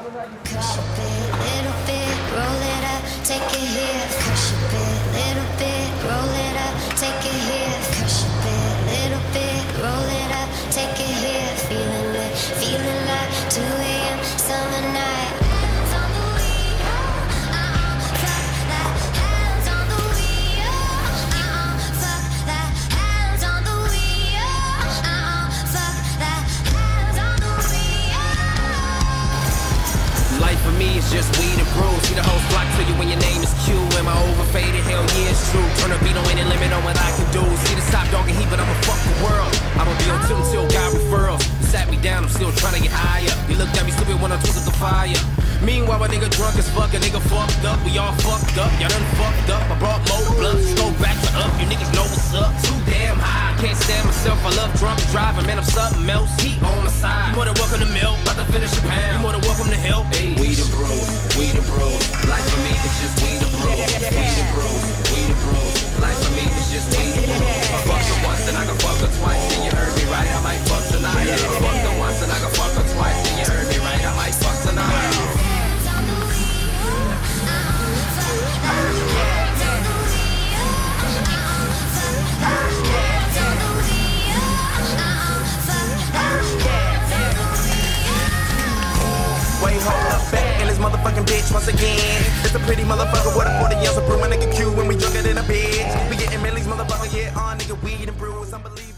Push a bit, little bit, roll it up, take it here. Push a bit, little bit, roll it up, take it here. Push a bit, little bit, roll it up, take it here. Feeling it, feeling like 2 a.m. summer night. Hands on the wheel, fuck that. Hands on the wheel, fuck that. Hands on the wheel, fuck that. Hands on the wheel. Life for me is just weed and brew. See the whole block to you when your name is Q. Am I overfaded? Hell yeah, it's true. Turn a beat on any limit on what I can do. See the top dog and heat, but I'ma fuck the world. I'ma be on tilt till God referrals. Sat me down, I'm still trying to get higher. You looked at me stupid when I twisted the fire. Meanwhile, a nigga drunk as fuck, a nigga fucked up. We all fucked up, y'all done fucked up. I brought more blunts, go back to up. You niggas know what's up. Too damn high, I can't stand myself. I love drunk driving, man, I'm something else. Heat on the side. You more than welcome to milk, about to finish a pound. You more than welcome to help. Hey. We the bros, we the bros. Life for me is just we the bros. We the bros, we the bros. Life for me is just we the bros. I fucked her once and I can fuck her twice. And you heard me right, I might fuck tonight. Motherfucking bitch once again. It's a pretty motherfucker with a 40 ounce of brew. My nigga Q when we drunk it in a bitch. We getting Millie's motherfucker, yeah, on nigga weed and brew. It's unbelievable.